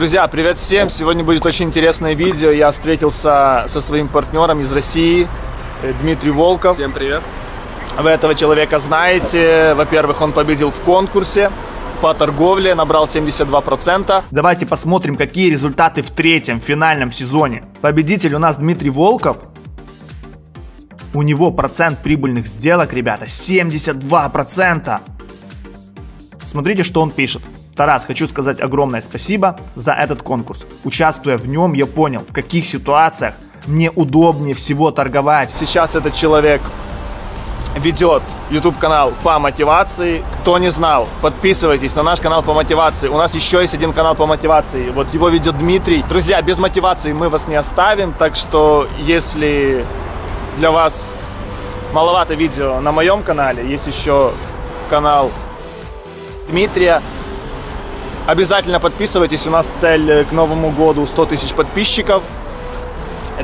Друзья, привет всем! Сегодня будет очень интересное видео. Я встретился со своим партнером из России, Дмитрий Волков. Всем привет! Вы этого человека знаете. Во-первых, он победил в конкурсе по торговле, набрал 72%. Давайте посмотрим, какие результаты в третьем финальном сезоне. Победитель у нас Дмитрий Волков. У него процент прибыльных сделок, ребята, 72%. Смотрите, что он пишет. Тарас, хочу сказать огромное спасибо за этот конкурс. Участвуя в нем, я понял, в каких ситуациях мне удобнее всего торговать. Сейчас этот человек ведет YouTube-канал по мотивации. Кто не знал, подписывайтесь на наш канал по мотивации. У нас еще есть один канал по мотивации. Вот его ведет Дмитрий. Друзья, без мотивации мы вас не оставим. Так что, если для вас маловато видео на моем канале, есть еще канал Дмитрия. Обязательно подписывайтесь, у нас цель к Новому году 100 тысяч подписчиков.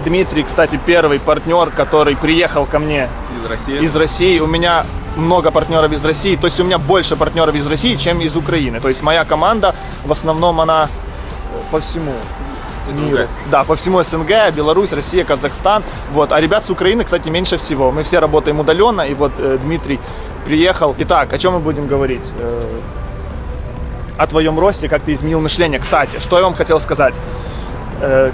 Дмитрий, кстати, первый партнер, который приехал ко мне из России. У меня много партнеров из России, то есть у меня больше партнеров из России, чем из Украины. То есть моя команда, в основном она по всему миру. Да, по всему СНГ, Беларусь, Россия, Казахстан. Вот. А ребят с Украины, кстати, меньше всего. Мы все работаем удаленно, и вот Дмитрий приехал. Итак, о чем мы будем говорить? О твоем росте, как ты изменил мышление. Кстати, что я вам хотел сказать.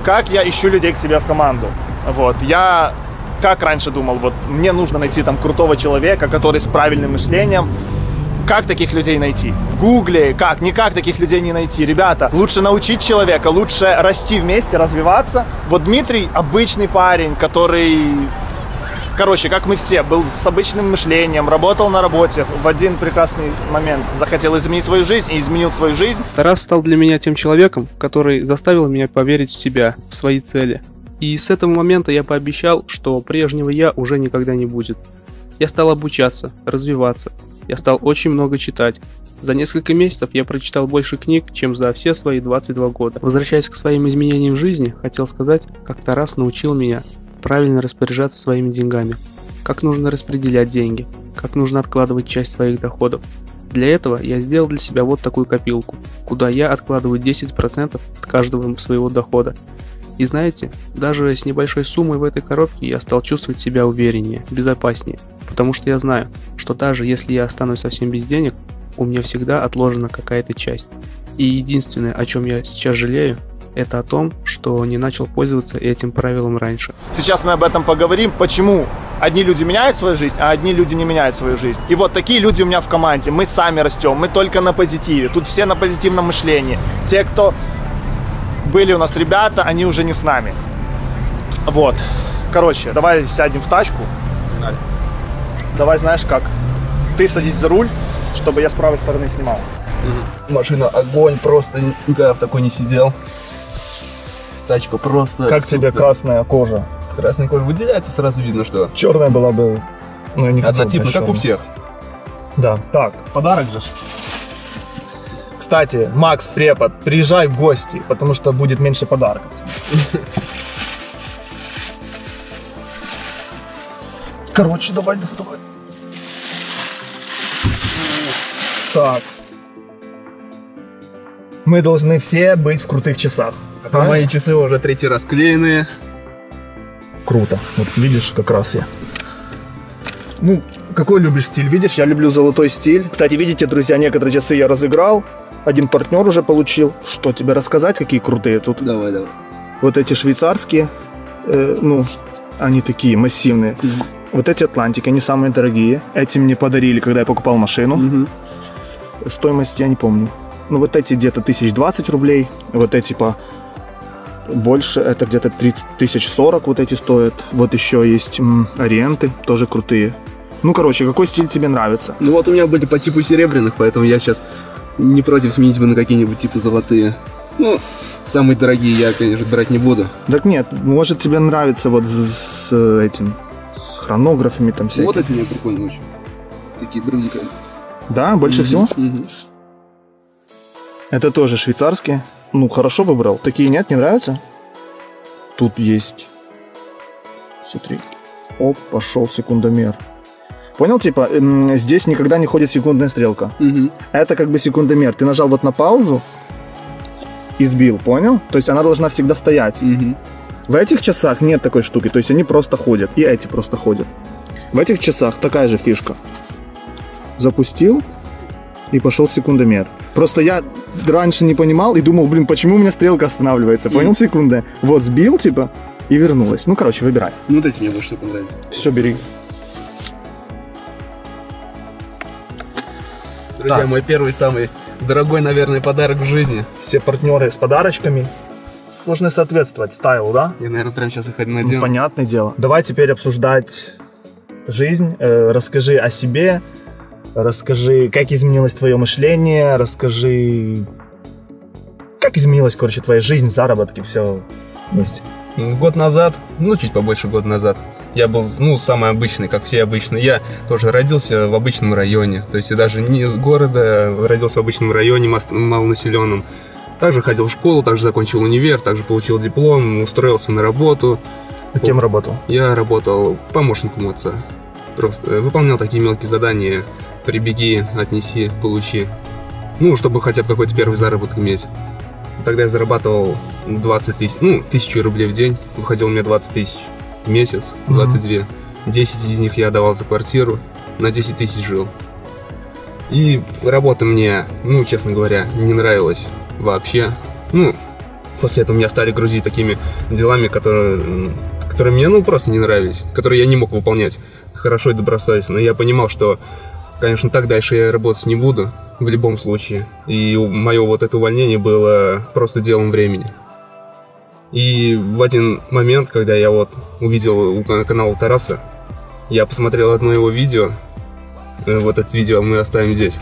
Как я ищу людей к себе в команду. Вот. Я как раньше думал, вот мне нужно найти там крутого человека, который с правильным мышлением. Как таких людей найти? В Гугле, как? Никак таких людей не найти. Ребята, лучше научить человека, лучше расти вместе, развиваться. Вот Дмитрий обычный парень, который... Короче, как мы все, был с обычным мышлением, работал на работе, в один прекрасный момент захотел изменить свою жизнь и изменил свою жизнь. Тарас стал для меня тем человеком, который заставил меня поверить в себя, в свои цели. И с этого момента я пообещал, что прежнего я уже никогда не будет. Я стал обучаться, развиваться. Я стал очень много читать. За несколько месяцев я прочитал больше книг, чем за все свои 22 года. Возвращаясь к своим изменениям в жизни, хотел сказать, как Тарас научил меня правильно распоряжаться своими деньгами, как нужно распределять деньги, как нужно откладывать часть своих доходов. Для этого я сделал для себя вот такую копилку, куда я откладываю 10% от каждого своего дохода. И знаете, даже с небольшой суммой в этой коробке я стал чувствовать себя увереннее, безопаснее, потому что я знаю, что даже если я останусь совсем без денег, у меня всегда отложена какая-то часть. И единственное, о чем я сейчас жалею, это о том, что не начал пользоваться этим правилом раньше. Сейчас мы об этом поговорим, почему одни люди меняют свою жизнь, а одни люди не меняют свою жизнь. И вот такие люди у меня в команде. Мы сами растем, мы только на позитиве. Тут все на позитивном мышлении. Те, кто были у нас ребята, они уже не с нами. Вот. Короче, давай сядем в тачку. Давай, знаешь как? Ты садись за руль, чтобы я с правой стороны снимал. Машина огонь, просто никогда в такой не сидел. Тачка просто как супер. Тебе красная кожа? Красная кожа выделяется, сразу видно, что... Черная была бы... Ну, я не хотел бы, как у всех. Да, так, подарок же. Кстати, Макс, препод, приезжай в гости, потому что будет меньше подарков. Короче, давай доставай. Так. Мы должны все быть в крутых часах. А мои часы уже третий раз клееные. Круто. Вот видишь, как раз я. Ну, какой любишь стиль? Видишь, я люблю золотой стиль. Кстати, видите, друзья, некоторые часы я разыграл. Один партнер уже получил. Что тебе рассказать, какие крутые тут? Давай, давай. Вот эти швейцарские, ну, они такие массивные. Вот эти атлантики, они самые дорогие. Эти мне подарили, когда я покупал машину. Стоимость я не помню. Ну, вот эти где-то 1020 рублей, вот эти по больше, это где-то 3040 вот эти стоят. Вот еще есть ориенты, тоже крутые. Ну, короче, какой стиль тебе нравится? Ну, вот у меня были по типу серебряных, поэтому я сейчас не против сменить бы на какие-нибудь типа золотые. Ну, самые дорогие я, конечно, брать не буду. Так нет, может тебе нравится вот с этим, с хронографами там всякие. Вот эти мне прикольные очень, такие другие. Да, больше всего? Это тоже швейцарские. Ну, хорошо выбрал. Такие нет, не нравятся? Тут есть. Смотри. Оп, пошел секундомер. Понял, типа, здесь никогда не ходит секундная стрелка. Это как бы секундомер. Ты нажал вот на паузу, избил, понял? То есть она должна всегда стоять. Угу. В этих часах нет такой штуки, то есть они просто ходят, и эти просто ходят. В этих часах такая же фишка. Запустил и пошел секундомер. Просто я раньше не понимал и думал, блин, почему у меня стрелка останавливается, понял, секунды? Вот сбил, типа, и вернулась. Ну, короче, выбирай. Ну, вот эти мне больше понравились. Все, бери. Друзья, так. Мой первый самый дорогой, наверное, подарок в жизни. Все партнеры с подарочками должны соответствовать стайлу, да? Я, наверное, прямо сейчас их надену. Ну, понятное дело. Давай теперь обсуждать жизнь. Расскажи о себе. Расскажи, как изменилось твое мышление, расскажи, как изменилась, короче, твоя жизнь, заработки, все вместе. Год назад, ну, чуть побольше года назад, я был, ну, самый обычный, как все обычные. Я тоже родился в обычном районе, то есть я даже не из города, родился в обычном районе, малонаселенном. Также ходил в школу, также закончил универ, также получил диплом, устроился на работу. А кем работал? Я работал помощником отца. Просто выполнял такие мелкие задания. Прибеги, отнеси, получи. Ну, чтобы хотя бы какой-то первый заработок иметь. Тогда я зарабатывал 20 тысяч, ну, 1000 рублей в день. Выходил у меня 20 тысяч в месяц, 22. 10 из них я отдавал за квартиру, на 10 тысяч жил. И работа мне, ну, честно говоря, не нравилась вообще. Ну, после этого меня стали грузить такими делами, которые мне, ну, просто не нравились, которые я не мог выполнять хорошо и добросовестно. Я понимал, что, конечно, так дальше я работать не буду в любом случае. И мое вот это увольнение было просто делом времени. И в один момент, когда я вот увидел канал Тараса, я посмотрел одно его видео. Вот это видео мы оставим здесь.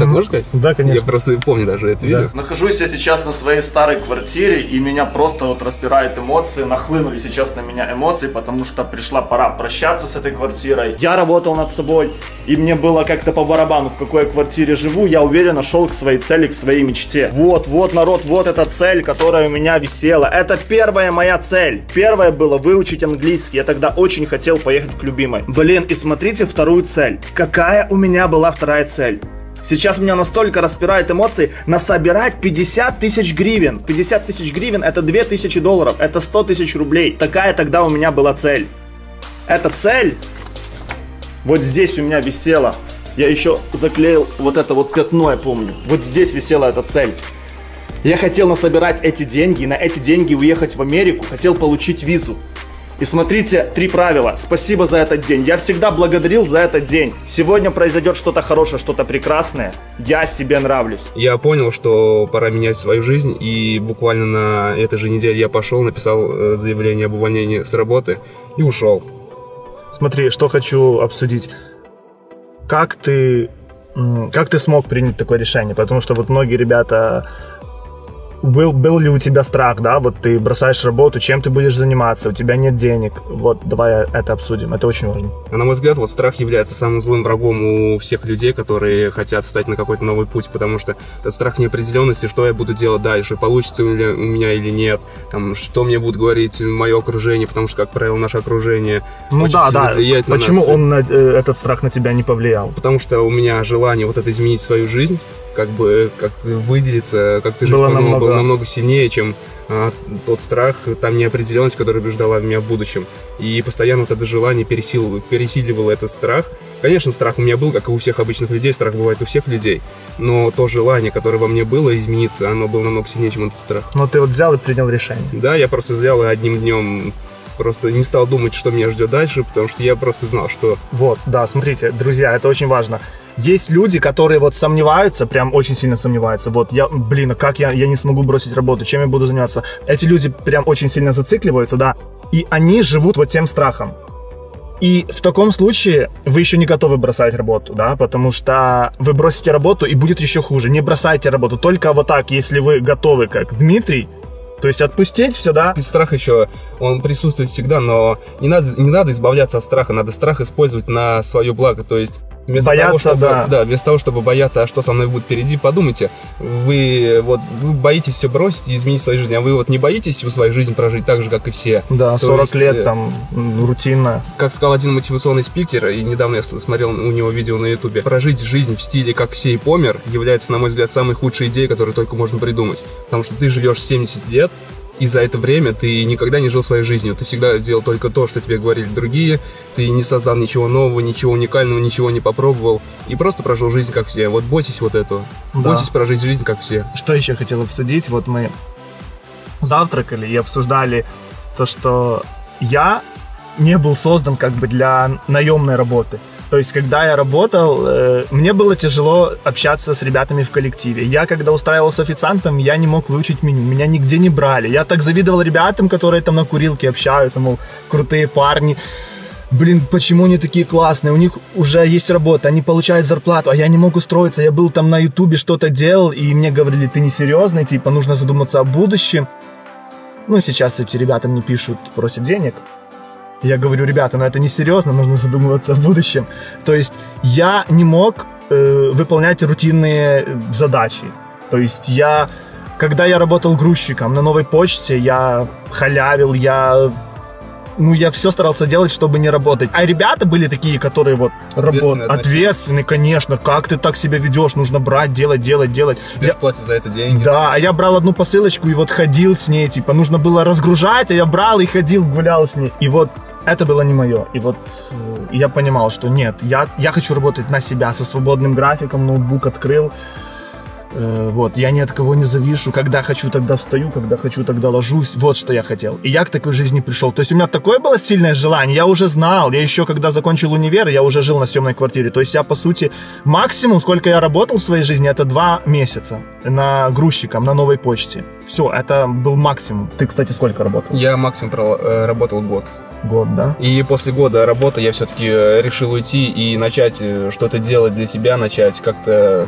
Так можно сказать? Да, конечно. Я просто помню даже это видео. Нахожусь я сейчас на своей старой квартире, и меня просто вот распирают эмоции, нахлынули сейчас на меня эмоции, потому что пришла пора прощаться с этой квартирой. Я работал над собой, и мне было как-то по барабану, в какой квартире живу. Я уверенно шел к своей цели, к своей мечте. Вот, народ, вот эта цель, которая у меня висела. Это первая моя цель. Первая была выучить английский. Я тогда очень хотел поехать к любимой. Блин, и смотрите вторую цель. Какая у меня была вторая цель? Сейчас меня настолько распирают эмоции, насобирать 50 тысяч гривен. 50 тысяч гривен это 2000 долларов, это 100 тысяч рублей. Такая тогда у меня была цель. Эта цель вот здесь у меня висела. Я еще заклеил вот это вот пятно, я помню. Вот здесь висела эта цель. Я хотел насобирать эти деньги, и на эти деньги уехать в Америку, хотел получить визу. И смотрите, три правила. Спасибо за этот день. Я всегда благодарил за этот день. Сегодня произойдет что-то хорошее, что-то прекрасное. Я себе нравлюсь. Я понял, что пора менять свою жизнь. И буквально на этой же неделе я пошел, написал заявление об увольнении с работы и ушел. Смотри, что хочу обсудить. Как ты смог принять такое решение? Потому что вот многие ребята... Был ли у тебя страх, да, вот ты бросаешь работу, чем ты будешь заниматься, у тебя нет денег, вот давай это обсудим, это очень важно. На мой взгляд, вот страх является самым злым врагом у всех людей, которые хотят встать на какой-то новый путь, потому что это страх неопределенности, что я буду делать дальше, получится ли у меня или нет, там, что мне будут говорить мое окружение, потому что, как правило, наше окружение очень сильно влияет на нас. Почему он, этот страх на тебя не повлиял? Потому что у меня желание вот это изменить свою жизнь, как бы, как выделиться, как ты жить по-новому, было намного сильнее, чем тот страх, там неопределенность, которая убеждала меня в будущем. И постоянно вот это желание пересиливало этот страх. Конечно, страх у меня был, как и у всех обычных людей, страх бывает у всех людей. Но то желание, которое во мне было измениться, оно было намного сильнее, чем этот страх. Но ты вот взял и принял решение. Да, я просто взял и одним днем... Просто не стал думать, что меня ждет дальше, потому что я просто знал, что... Вот, да, смотрите, друзья, это очень важно. Есть люди, которые вот сомневаются, прям очень сильно сомневаются. Вот, как я не смогу бросить работу, чем я буду заниматься? Эти люди прям очень сильно зацикливаются, да, и они живут вот тем страхом. И в таком случае вы еще не готовы бросать работу, да, потому что вы бросите работу и будет еще хуже. Не бросайте работу, только вот так, если вы готовы, как Дмитрий. То есть отпустить все, да? Страх еще, он присутствует всегда, но не надо избавляться от страха, надо страх использовать на свое благо, то есть Вместо того, чтобы бояться, а что со мной будет впереди, подумайте. Вы боитесь все бросить и изменить свою жизнь, а вы вот не боитесь всю свою жизнь прожить так же, как и все. Да, 40 лет там рутина. Как сказал один мотивационный спикер, и недавно я смотрел у него видео на YouTube, прожить жизнь в стиле «как все и помер» является, на мой взгляд, самой худшей идеей, которую только можно придумать. Потому что ты живешь 70 лет, и за это время ты никогда не жил своей жизнью. Ты всегда делал только то, что тебе говорили другие. Ты не создал ничего нового, ничего уникального, ничего не попробовал. И просто прожил жизнь, как все. Вот бойтесь вот этого. Да. Бойтесь прожить жизнь, как все. Что еще хотел обсудить? Вот мы завтракали и обсуждали то, что я не был создан как бы для наемной работы. То есть, когда я работал, мне было тяжело общаться с ребятами в коллективе. Я, когда устраивался официантом, я не мог выучить меню, меня нигде не брали. Я так завидовал ребятам, которые там на курилке общаются, мол, крутые парни. Блин, почему они такие классные? У них уже есть работа, они получают зарплату, а я не мог устроиться. Я был там на Ютубе, что-то делал, и мне говорили, ты несерьезный, типа, нужно задуматься о будущем. Ну, сейчас эти ребята мне пишут, просят денег. Я говорю, ребята, это несерьезно, нужно задумываться о будущем. То есть я не мог выполнять рутинные задачи. То есть я, когда я работал грузчиком на Новой почте, я халявил, я все старался делать, чтобы не работать. А ребята были такие, которые вот работают. Ответственные, конечно. Как ты так себя ведешь? Нужно брать, делать. Тебе платят за это деньги. Да, а я брал одну посылочку и вот ходил с ней. Типа, нужно было разгружать, а я брал и ходил, гулял с ней. И вот это было не мое. И вот я понимал, что нет, я хочу работать на себя, со свободным графиком, ноутбук открыл. Я ни от кого не завишу. Когда хочу, тогда встаю, когда хочу, тогда ложусь. Вот что я хотел. И я к такой жизни пришел. То есть у меня такое было сильное желание. Я уже знал. Я еще, когда закончил универ, я уже жил на съемной квартире. То есть я, по сути, максимум, сколько я работал в своей жизни, это 2 месяца на грузчиком, на Новой почте. Все, это был максимум. Ты, кстати, сколько работал? Я максимум работал год. Год, да? И после года работы я все-таки решил уйти и начать что-то делать для себя, начать как-то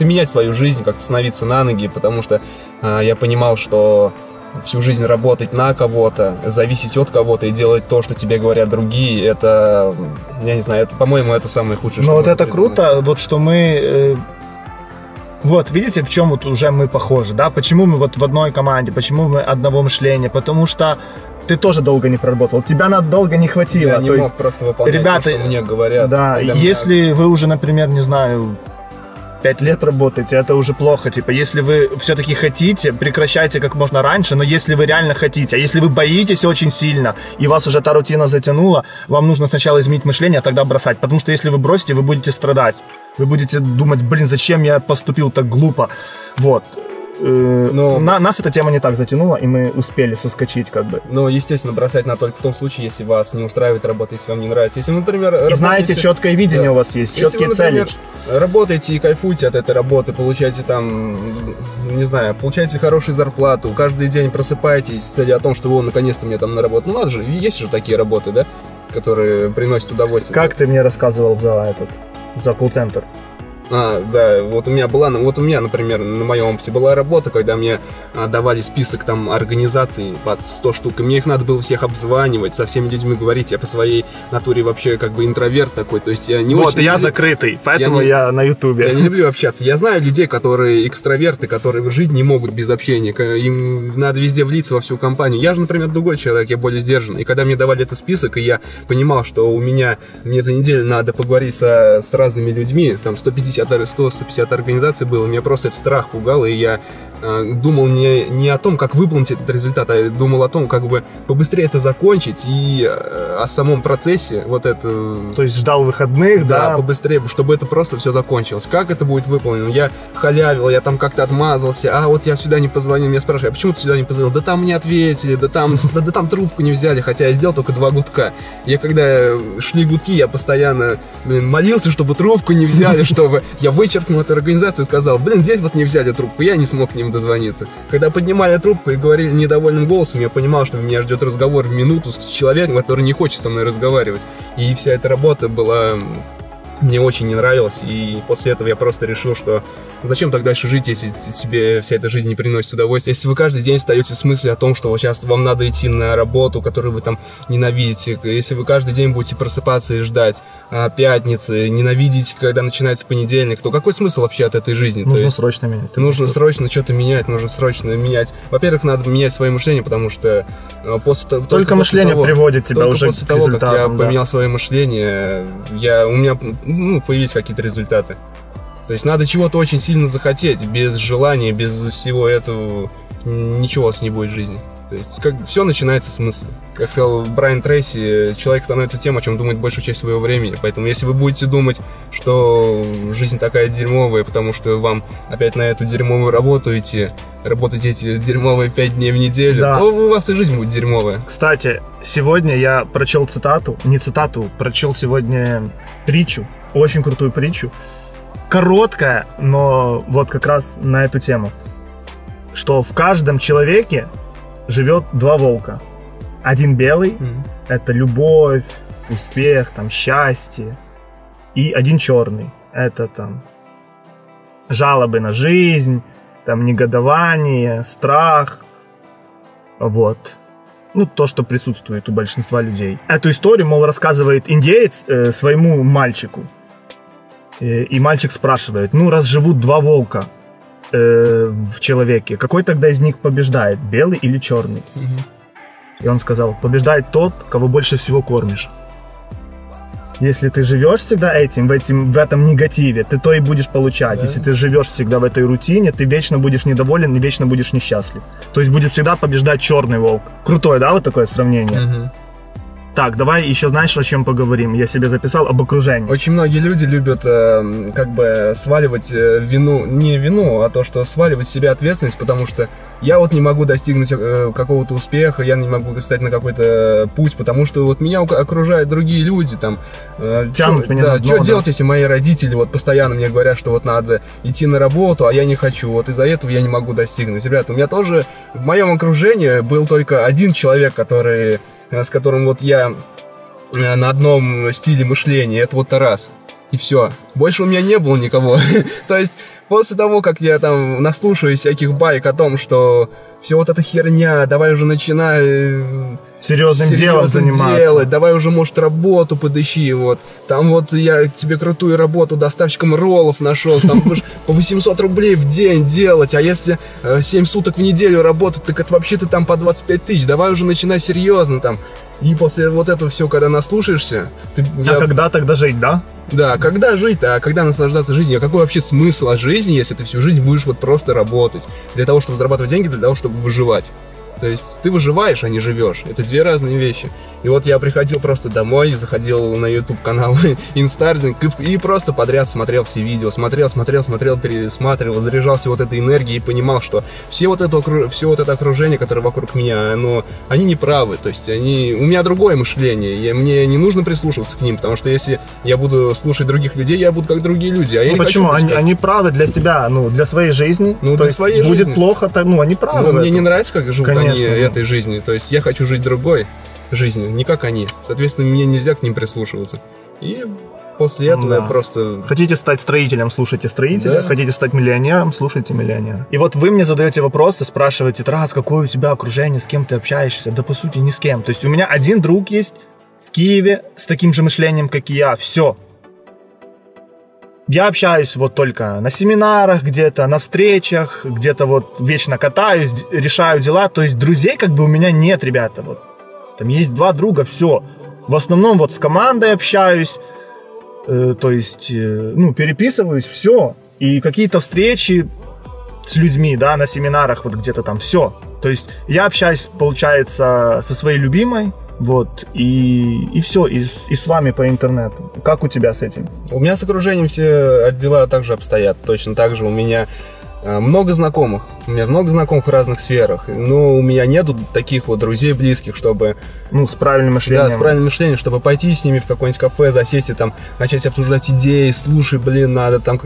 менять свою жизнь, как-то становиться на ноги, потому что я понимал, что всю жизнь работать на кого-то, зависеть от кого-то и делать то, что тебе говорят другие, это, я не знаю, это, по-моему, это самое худшее, что можно придумать. Круто, вот что мы... видите, в чем вот уже мы похожи, да? Почему мы вот в одной команде, почему мы одного мышления, потому что ты тоже долго не проработал, тебя долго не хватило. Я не мог просто выполнять, ребята, то, что мне говорят. Да, если вы уже, например, не знаю, 5 лет работаете, это уже плохо. Типа, если вы все-таки хотите, прекращайте как можно раньше, но если вы реально хотите, а если вы боитесь очень сильно, и вас уже та рутина затянула, вам нужно сначала изменить мышление, а тогда бросать. Потому что если вы бросите, вы будете страдать. Вы будете думать, блин, зачем я поступил так глупо. Вот. Нас эта тема не так затянула, и мы успели соскочить как бы. Естественно, бросать надо только в том случае, если вас не устраивает работа, если вам не нравится. Если вы, например, знаете, четкое видение, да, у вас есть, четкие цели. Если вы, например, работаете и кайфуете от этой работы, получаете получаете хорошую зарплату, каждый день просыпаетесь с целью о том, что вы наконец-то мне там на работу. Надо же, есть же такие работы, да, которые приносят удовольствие. Как ты мне рассказывал за колл-центр? У меня, например, на моем опыте была работа, когда мне давали список там организаций под 100 штук, и мне их надо было всех обзванивать, со всеми людьми говорить. Я по своей натуре вообще как бы интроверт такой, то есть я не очень... я закрытый, поэтому я на Ютубе. Я не люблю общаться. Я знаю людей, которые экстраверты, которые жить не могут без общения, им надо везде влиться во всю компанию. Я же, например, другой человек, я более сдержанный. И когда мне давали этот список, и я понимал, что мне за неделю надо поговорить с разными людьми, там 150 организаций было, меня просто этот страх пугал, и я думал не о том, как выполнить этот результат, а думал о том, как бы побыстрее это закончить, и о самом процессе, вот это... То есть ждал выходных, да? Побыстрее, чтобы это просто все закончилось. Как это будет выполнено? Я халявил, я там как-то отмазался, я сюда не позвонил, меня спрашивают, а почему ты сюда не позвонил? Да там не ответили, да там трубку не взяли, хотя я сделал только 2 гудка. Я когда шли гудки, я постоянно, молился, чтобы трубку не взяли, чтобы... Я вычеркнул эту организацию и сказал, здесь вот не взяли трубку, я не смог к ним дозвониться. Когда поднимали трубку и говорили недовольным голосом, я понимал, что меня ждет разговор в минуту с человеком, который не хочет со мной разговаривать. И вся эта работа была мне очень не нравилось, и после этого я просто решил, что зачем тогда еще жить, если тебе вся эта жизнь не приносит удовольствия, если вы каждый день встаете с мыслью о том, что вот сейчас вам надо идти на работу, которую вы там ненавидите, если вы каждый день будете просыпаться и ждать пятницы, ненавидеть, когда начинается понедельник, то какой смысл вообще от этой жизни? Нужно срочно менять. Нужно срочно что-то менять, нужно срочно менять. Во-первых, надо менять свое мышление, потому что после того... Только мышление приводит тебя уже к результатам. После того, как я поменял свое мышление, у меня... появились какие-то результаты. То есть надо чего-то очень сильно захотеть. Без желания, без всего этого ничего у вас не будет в жизни. То есть все начинается с мысли. Как сказал Брайан Трейси, человек становится тем, о чем думает большую часть своего времени. Поэтому если вы будете думать, что жизнь такая дерьмовая, потому что вам опять на эту дерьмовую работу идти, работать эти дерьмовые 5 дней в неделю, то у вас и жизнь будет дерьмовая. Кстати, сегодня я прочел сегодня притчу, очень крутую притчу. Короткая, но вот как раз на эту тему. Что в каждом человеке живет два волка. Один белый, это любовь, успех, там, счастье. И один черный, это там жалобы на жизнь, там негодование, страх. Вот. Ну, то, что присутствует у большинства людей. Эту историю, мол, рассказывает индеец своему мальчику. И мальчик спрашивает: ну, раз живут два волка в человеке, какой тогда из них побеждает, белый или черный? И он сказал: побеждает тот, кого больше всего кормишь. Если ты живешь всегда в этом негативе, ты то и будешь получать. Если ты живешь всегда в этой рутине, ты вечно будешь недоволен и вечно будешь несчастлив. То есть будет всегда побеждать черный волк. Крутое, да, вот такое сравнение? Так, давай еще, знаешь, о чем поговорим? Я себе записал об окружении. Очень многие люди любят как бы сваливать вину, не вину, а то, что сваливать себе ответственность, потому что я вот не могу достигнуть какого-то успеха, я не могу встать на какой-то путь, потому что вот меня окружают другие люди, там, тянут меня на дно, что делать, если мои родители вот постоянно мне говорят, что вот надо идти на работу, а я не хочу, вот из-за этого я не могу достигнуть. Ребята, у меня тоже в моем окружении был только один человек, который... с которым вот я на одном стиле мышления, это вот Тарас. И все. Больше у меня не было никого. То есть после того, как я там наслушаюсь всяких баек о том, что все вот эта херня, давай уже начинай серьезным делом заниматься, давай уже, может, работу подыщи, вот. Там вот я тебе крутую работу доставщиком роллов нашел, там будешь по 800 рублей в день делать, а если 7 суток в неделю работать, так это вообще-то там по 25 тысяч, давай уже начинай серьезно там. И после вот этого все, когда наслушаешься... когда тогда жить, да? Да, когда жить-то, а когда наслаждаться жизнью? А какой вообще смысл о жизни, если ты всю жизнь будешь вот просто работать? Для того, чтобы зарабатывать деньги, для того, чтобы выживать. То есть ты выживаешь, а не живешь. Это две разные вещи. И вот я приходил просто домой, заходил на YouTube-канал Instarding и просто подряд смотрел все видео. Смотрел, пересматривал, заряжался вот этой энергией и понимал, что все вот это окружение, которое вокруг меня, они не правы. То есть у меня другое мышление. Мне не нужно прислушиваться к ним, потому что если я буду слушать других людей, я буду как другие люди. А я не хочу. Они правы для себя, для своей жизни. Будет плохо, они правы. Мне не нравится, как живут они. Этой жизни, то есть я хочу жить другой жизнью, не как они. Соответственно, мне нельзя к ним прислушиваться. И после этого я просто... Хотите стать строителем, слушайте строителя. Хотите стать миллионером, слушайте миллионера. И вот вы мне задаете вопросы, спрашиваете: Тарас, какое у тебя окружение, с кем ты общаешься? Да по сути ни с кем. То есть у меня один друг есть в Киеве с таким же мышлением, как и я. Все. Я общаюсь вот только на семинарах где-то, на встречах, где-то вот вечно катаюсь, решаю дела. То есть друзей как бы у меня нет, ребята. Вот. Там есть два друга, все. В основном вот с командой общаюсь, переписываюсь, все. И какие-то встречи с людьми, да, на семинарах вот где-то там, все. То есть я общаюсь, получается, со своей любимой. Вот, и все, и с вами по интернету. Как у тебя с этим? У меня с окружением все дела также обстоят. Точно так же у меня Много знакомых, у меня много знакомых в разных сферах, но у меня нету таких вот друзей близких, чтобы... Ну, с правильным мышлением. Да, с правильным мышлением, чтобы пойти с ними в какое-нибудь кафе, засесть и там начать обсуждать идеи, слушай, блин, надо там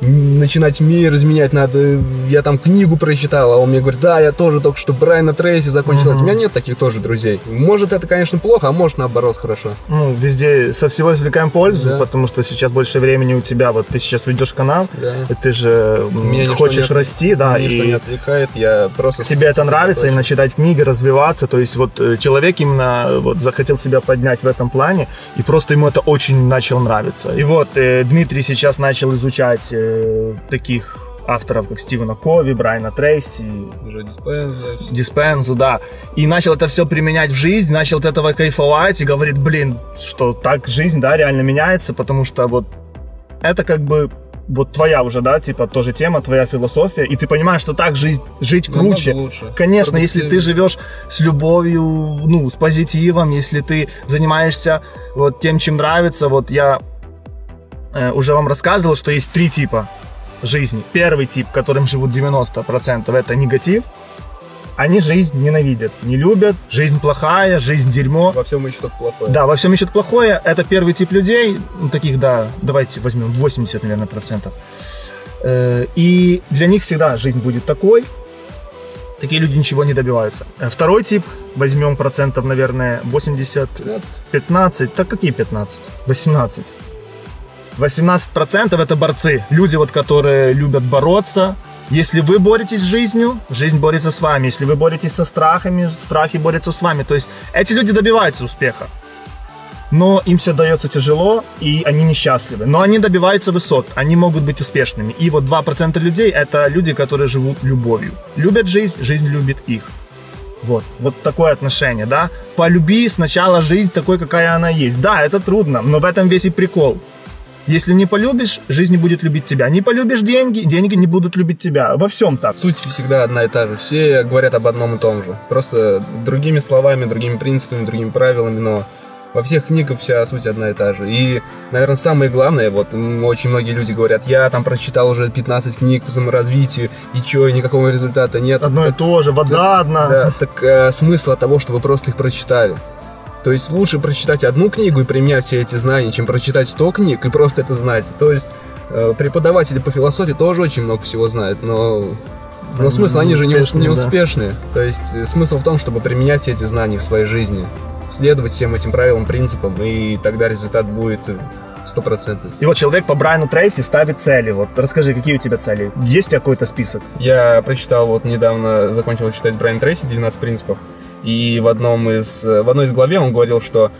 начинать мир изменять, надо... Я там книгу прочитал, а он мне говорит, да, я тоже только что Брайана Трейси закончил. У меня нет таких тоже друзей. Может, это, конечно, плохо, а может, наоборот, хорошо. Ну, везде со всего извлекаем пользу, да. Потому что сейчас больше времени у тебя, вот ты сейчас ведешь канал, да. И ты же... хочешь расти, да, и не отвлекает, я просто тебе это нравится, именно читать книги, развиваться, то есть вот человек именно вот захотел себя поднять в этом плане, и просто ему это очень начало нравиться. И вот Дмитрий сейчас начал изучать таких авторов, как Стивена Кови, Брайана Трейси, уже Диспензу, да, и начал это все применять в жизнь, начал от этого кайфовать и говорит, блин, что так жизнь, да, реально меняется, потому что вот это как бы вот твоя уже, да, типа, тоже тема, твоя философия, и ты понимаешь, что так жить круче. Лучше. Конечно, если ты живешь с любовью, ну, с позитивом, если ты занимаешься вот тем, чем нравится, вот я уже вам рассказывал, что есть три типа жизни. Первый тип, которым живут 90%, это негатив. Они жизнь ненавидят, не любят, жизнь плохая, жизнь дерьмо. Во всем ищут плохое. Да, во всем ищут плохое. Это первый тип людей, таких, да, давайте возьмем 80, наверное, процентов. И для них всегда жизнь будет такой. Такие люди ничего не добиваются. Второй тип, возьмем процентов, наверное, 80... 15? 15, так какие 15? 18. 18% это борцы. Люди, вот, которые любят бороться. Если вы боретесь с жизнью, жизнь борется с вами. Если вы боретесь со страхами, страхи борются с вами. То есть эти люди добиваются успеха, но им все дается тяжело, и они несчастливы. Но они добиваются высот, они могут быть успешными. И вот 2% людей – это люди, которые живут любовью. Любят жизнь, жизнь любит их. Вот такое отношение, да? Полюби сначала жизнь такой, какая она есть. Да, это трудно, но в этом весь и прикол. Если не полюбишь, жизнь не будет любить тебя. Не полюбишь деньги, деньги не будут любить тебя. Во всем так. Суть всегда одна и та же. Все говорят об одном и том же. Просто другими словами, другими принципами, другими правилами, но во всех книгах вся суть одна и та же. И, наверное, самое главное, вот очень многие люди говорят, я там прочитал уже 15 книг по саморазвитию, и чё, никакого результата нет. Одно и то же, вода одна. Да, так смысл от того, что вы просто их прочитали. То есть лучше прочитать одну книгу и применять все эти знания, чем прочитать 100 книг и просто это знать. То есть преподаватели по философии тоже очень много всего знают, но смысл, они же не успешные. Да. То есть смысл в том, чтобы применять все эти знания в своей жизни, следовать всем этим правилам, принципам, и тогда результат будет... 100%. И вот человек по Брайану Трейси ставит цели. Вот расскажи, какие у тебя цели? Есть у тебя какой-то список? Я прочитал, вот недавно закончил читать Брайана Трейси «12 принципов». И в одной из главе он говорил, что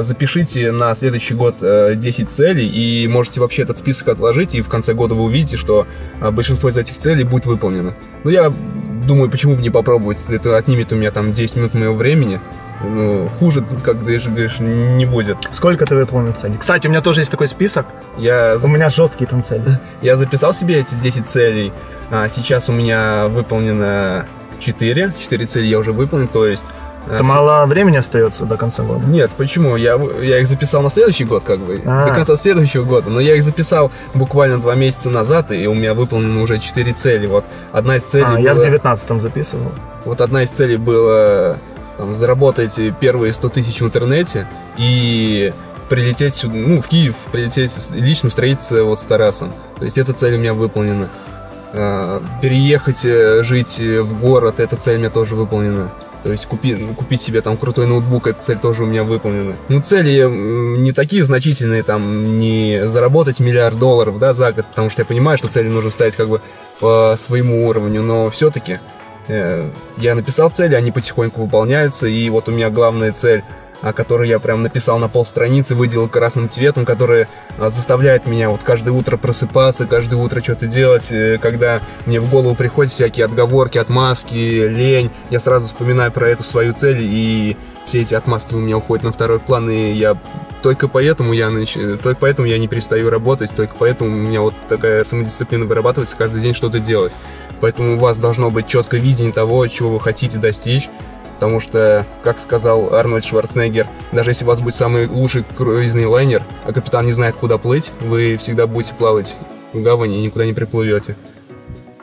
запишите на следующий год 10 целей, и можете вообще этот список отложить, и в конце года вы увидите, что большинство из этих целей будет выполнено. Ну, я думаю, почему бы не попробовать, это отнимет у меня там 10 минут моего времени. Ну, хуже, как ты же говоришь, не будет. Сколько ты выполнил целей? Кстати, у меня тоже есть такой список. У меня жесткие там цели. Я записал себе эти 10 целей. Сейчас у меня выполнено 4 цели я уже выполнил, то есть... Это мало времени остается до конца года? Нет, почему? Я их записал на следующий год, как бы, до конца следующего года, но я их записал буквально 2 месяца назад, и у меня выполнено уже 4 цели. Вот одна из целей была... Я в 19-м записывал. Вот одна из целей была... Там, заработайте первые 100 тысяч в интернете и прилететь сюда, ну, в Киев, прилететь лично встретиться вот с Тарасом. То есть эта цель у меня выполнена. Переехать, жить в город, эта цель у меня тоже выполнена. То есть купить себе там крутой ноутбук, эта цель тоже у меня выполнена. Ну, цели не такие значительные, там, не заработать $1 миллиард, да, за год, потому что я понимаю, что цели нужно ставить как бы по своему уровню, но все-таки... Я написал цели, они потихоньку выполняются, и вот у меня главная цель, которую я прям написал на полстраницы, выделил красным цветом, которая заставляет меня вот каждое утро просыпаться, каждое утро что-то делать, когда мне в голову приходят всякие отговорки, отмазки, лень, я сразу вспоминаю про эту свою цель, и все эти отмазки у меня уходят на второй план, и только поэтому я не перестаю работать, только поэтому у меня вот такая самодисциплина вырабатывается, каждый день что-то делать. Поэтому у вас должно быть четкое видение того, чего вы хотите достичь. Потому что, как сказал Арнольд Шварценеггер, даже если у вас будет самый лучший круизный лайнер, а капитан не знает, куда плыть, вы всегда будете плавать в гавани и никуда не приплывете.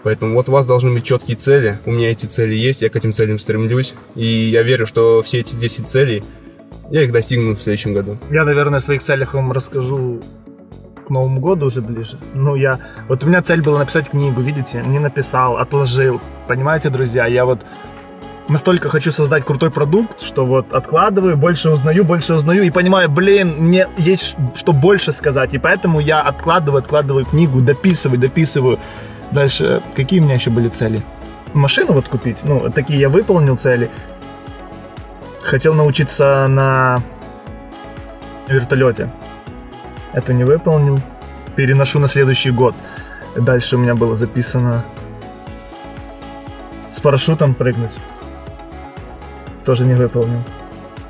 Поэтому вот у вас должны быть четкие цели. У меня эти цели есть, я к этим целям стремлюсь. И я верю, что все эти 10 целей, я их достигну в следующем году. Я, наверное, о своих целях вам расскажу к Новому году уже ближе. Ну, я... Вот у меня цель была написать книгу, видите? Не написал, отложил. Понимаете, друзья, я вот... Настолько хочу создать крутой продукт, что вот откладываю, больше узнаю и понимаю, блин, мне есть что больше сказать. И поэтому я откладываю книгу, дописываю. Дальше, какие у меня еще были цели? Машину вот купить, ну, такие я выполнил цели. Хотел научиться на вертолете. Это не выполнил. Переношу на следующий год. Дальше у меня было записано с парашютом прыгнуть. Тоже не выполнил.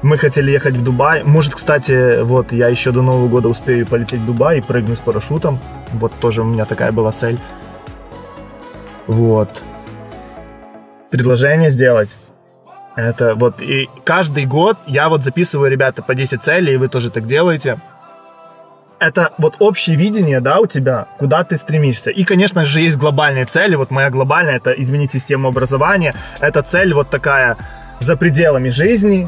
Мы хотели ехать в Дубай. Может, кстати, вот я еще до Нового года успею полететь в Дубай и прыгну с парашютом. Вот тоже у меня такая была цель. Вот. Предложение сделать. Это вот. И каждый год я вот записываю, ребята, по 10 целей, и вы тоже так делаете. Это вот общее видение, да, у тебя, куда ты стремишься. И, конечно же, есть глобальные цели. Вот моя глобальная — это изменить систему образования. Это цель вот такая... за пределами жизни,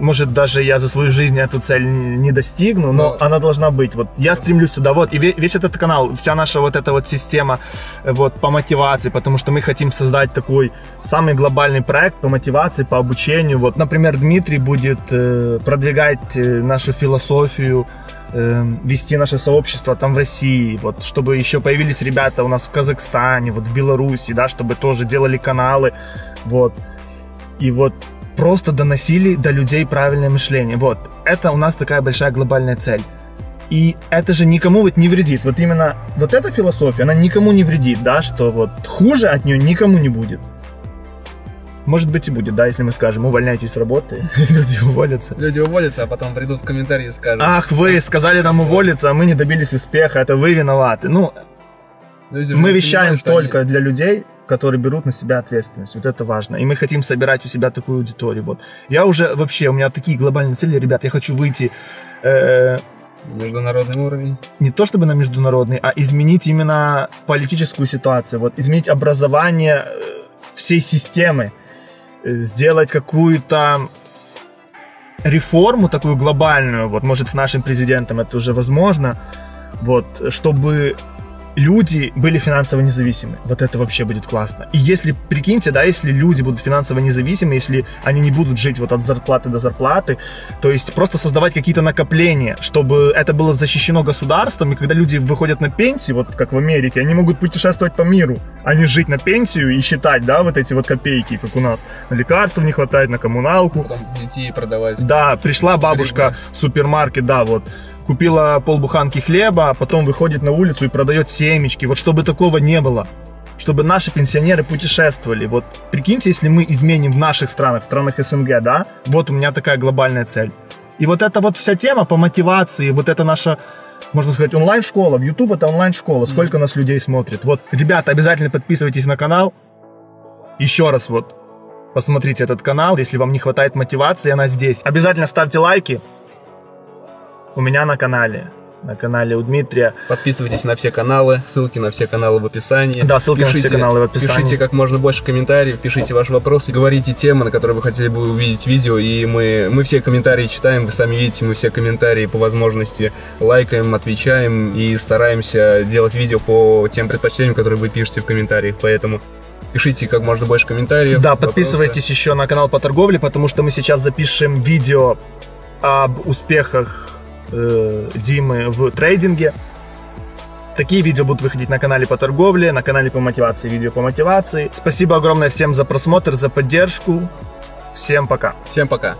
может, даже я за свою жизнь эту цель не достигну, но она должна быть. Вот я стремлюсь туда, вот, и весь этот канал, вся наша вот эта вот система вот по мотивации, потому что мы хотим создать такой самый глобальный проект по мотивации, по обучению. Вот, например, Дмитрий будет продвигать нашу философию, вести наше сообщество там в России, вот, чтобы еще появились ребята у нас в Казахстане, вот в Беларуси, да, чтобы тоже делали каналы, вот. И вот просто доносили до людей правильное мышление. Вот, это у нас такая большая глобальная цель. И это же никому вот не вредит. Вот именно вот эта философия, она никому не вредит, да, что вот хуже от нее никому не будет. Может быть и будет, да, если мы скажем, увольняйтесь с работы, люди уволятся. Люди уволятся, а потом придут в комментарии и скажут: ах, вы сказали нам уволиться, а мы не добились успеха, это вы виноваты. Ну, мы вещаем только для людей, которые берут на себя ответственность. Вот это важно. И мы хотим собирать у себя такую аудиторию. Вот. Я уже вообще, у меня такие глобальные цели, ребят, я хочу выйти... международный уровень. Не то чтобы на международный, а изменить именно политическую ситуацию. Вот. Изменить образование всей системы. Сделать какую-то реформу такую глобальную. Вот. Может, с нашим президентом это уже возможно. Вот. Чтобы... люди были финансово независимы. Вот это вообще будет классно. И если, прикиньте, да, если люди будут финансово независимы, если они не будут жить вот от зарплаты до зарплаты, то есть просто создавать какие-то накопления, чтобы это было защищено государством, и когда люди выходят на пенсию, вот как в Америке, они могут путешествовать по миру, а не жить на пенсию и считать, да, вот эти вот копейки, как у нас. На лекарства не хватает, на коммуналку. Потом детей продавать. Да, пришла бабушка в супермаркет, да, вот. Купила полбуханки хлеба, а потом выходит на улицу и продает семечки. Вот чтобы такого не было. Чтобы наши пенсионеры путешествовали. Вот прикиньте, если мы изменим в наших странах, в странах СНГ, да? Вот у меня такая глобальная цель. И вот эта вот вся тема по мотивации, вот это наша, можно сказать, онлайн-школа. В YouTube это онлайн-школа. Сколько нас людей смотрит. Вот, ребята, обязательно подписывайтесь на канал. Еще раз вот посмотрите этот канал. Если вам не хватает мотивации, она здесь. Обязательно ставьте лайки. У меня на канале у Дмитрия. Подписывайтесь на все каналы, ссылки на все каналы в описании. Да, ссылки пишите, на все каналы в описании. Пишите как можно больше комментариев, пишите ваши вопросы, говорите темы, на которые вы хотели бы увидеть видео, и мы все комментарии читаем, вы сами видите, мы все комментарии по возможности лайкаем, отвечаем и стараемся делать видео по тем предпочтениям, которые вы пишете в комментариях, поэтому... пишите как можно больше комментариев. Да, вопросы. Подписывайтесь еще на канал по торговле, потому что мы сейчас запишем видео об успехах Димы в трейдинге. Такие видео будут выходить на канале по торговле, на канале по мотивации, видео по мотивации. Спасибо огромное всем за просмотр, за поддержку. Всем пока. Всем пока.